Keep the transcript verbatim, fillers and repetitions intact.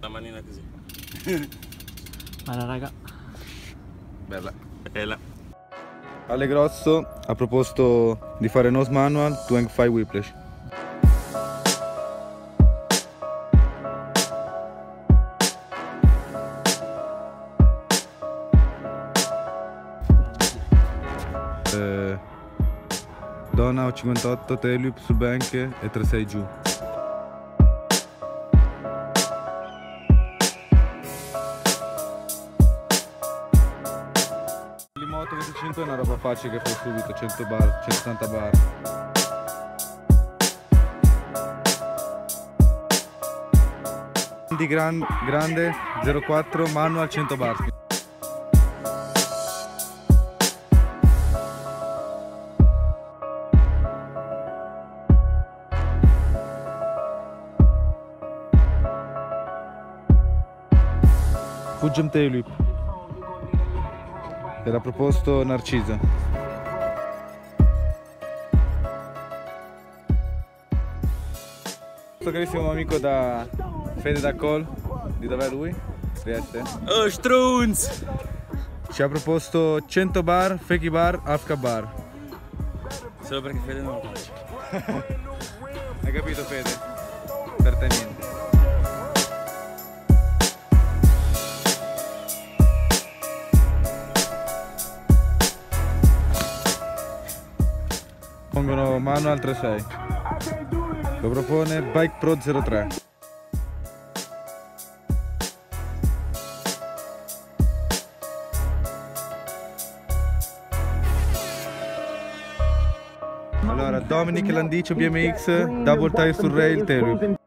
La manina così. Allora raga, bella, bella. Ale Grosso ha proposto di fare nose manual, tu anche fai whiplash. Eh, Dona ho cinquantotto, tailwhip sul bank e tre sei giù. L'Imoto venticinque è una roba facile che fai subito, cento bar, centottanta bar. Di gran, grande, zero quattro, manual, cento bar. Fuggiam tailwhip, era proposto Narciso. Questo carissimo amico da Fede Col, di dov'è lui? Trieste. Oh, Strunz! Ci ha proposto cento bar, fake bar, half bar. Solo perché Fede non lo piace. Hai capito Fede? Per te niente. Pongono mano al tre sei, lo propone Bike Pro zero tre. Allora, Dominic Landicio B M X, double tie sul rail tailwhip.